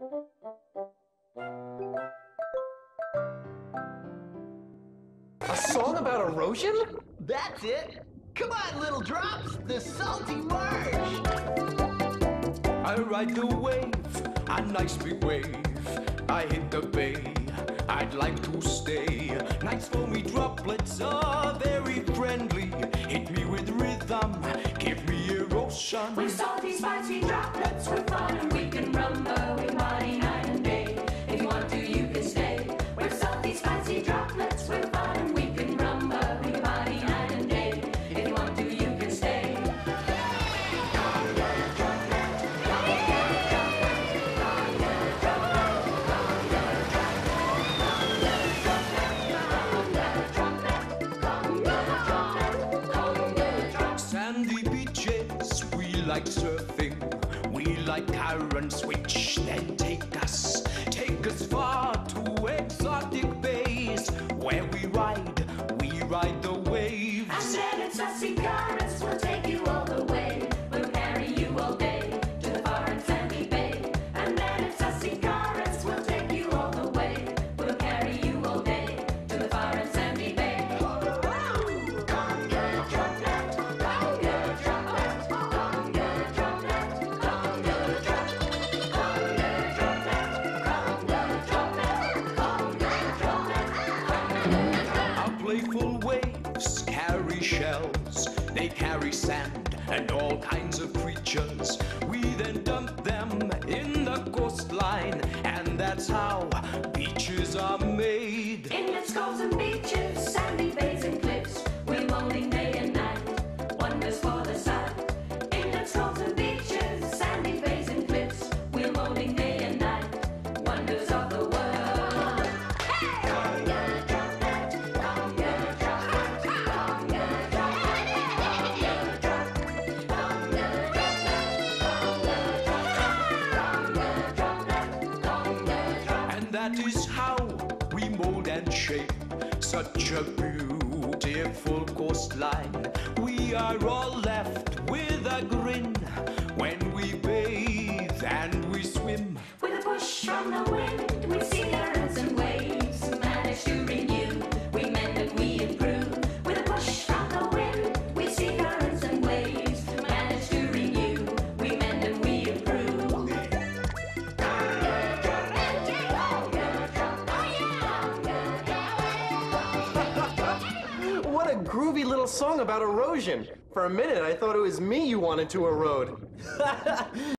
A song about erosion? That's it! Come on, little drops, the salty marsh! I ride the wave, an ice big wave. I hit the bay, I'd like to stay. Nice foamy droplets are very friendly. Hit me with rhythm, give me erosion. We're salty, spicy droplets, we're fun and we can rumble. We party night and day, if you want to you can stay. We're salty, spicy droplets, we're fun and we can rumble. We party night and day, if you want to you can stay. We like surfing, we like currents which then take us far to exotic bays where we ride the waves. And then it's us in currents, we'll take you all the way, we'll carry you all day to the far and sandy bay. And then it's us in currents, we'll take you all the way, we'll carry you all day to the far and sandy bay. Playful waves carry shells, they carry sand and all kinds of creatures. We then dump them in the coastline, and that's how beaches are made. Inlets, coves and beaches, sandy bays and cliffs, we're moaning day and night, wonders for the sight. Inlets, coves and beaches, sandy bays and cliffs, we're moaning day and night, wonders of the world. That is how we mold and shape such a beautiful coastline. We are all left with a grin when we bathe and we swim. With a push from the wind, we see currents and waves manage to renew. We mend and we improve. With a push from the wind, we see currents and waves manage to renew. We mend and we improve. What a groovy little song about erosion. For a minute, I thought it was me you wanted to erode.